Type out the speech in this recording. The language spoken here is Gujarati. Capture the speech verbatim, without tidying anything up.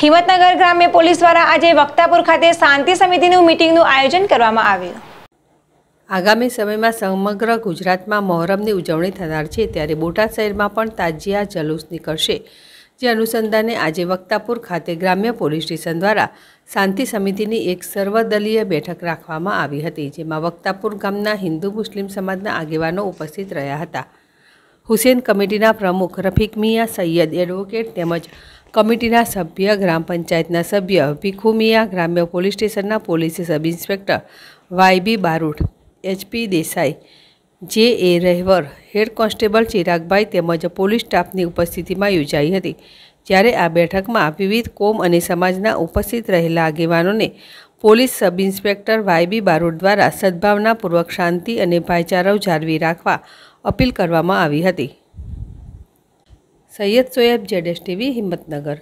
हिम्मतनगर ग्राम्य पोलीस द्वारा આજે વક્તાપુર ખાતે શાંતિ સમિતિનું મીટિંગનું આયોજન કરવામાં આવ્યું. આગામી સમયમાં સમગ્ર ગુજરાતમાં મહોરમની ઉજવણી થનાર છે, ત્યારે બોટાદ શહેરમાં પણ તાજિયા જલૂસ નીકળશે. જે અનુસંધાને આજે વક્તાપુર ખાતે ગ્રામ્ય પોલીસ સ્ટેશન દ્વારા શાંતિ સમિતિની એક સર્વદલીય બેઠક રાખવામાં આવી હતી, જેમાં વક્તાપુર ગામના હિન્દુ મુસ્લિમ સમાજના આગેવાનો ઉપસ્થિત રહ્યા હતા. હુસેન કમિટીના પ્રમુખ રફિક મિયા, સૈયદ એડવોકેટ તેમજ કમિટીના સભ્ય, ગ્રામ પંચાયતના સભ્ય ભીખુ મિયા, ગ્રામ્ય પોલીસ સ્ટેશનના પોલીસ સબ ઇન્સ્પેક્ટર વાઈ બી બારૂડ, H P Desai, J A Rahevar, head constable Chirag bhai તેમજ પોલીસ સ્ટાફની ઉપસ્થિતિમાં યોજાઈ હતી. જ્યારે આ બેઠકમાં વિવિધ કોમ અને સમાજના ઉપસ્થિત રહેલા આગેવાનોને police sub inspector Y B Barud દ્વારા સદભાવનાપૂર્વક શાંતિ અને ભાઈચારો જાળવી રાખવા अपील करवामां આવી હતી. Syed Soeb, Z TV, Himmatnagar.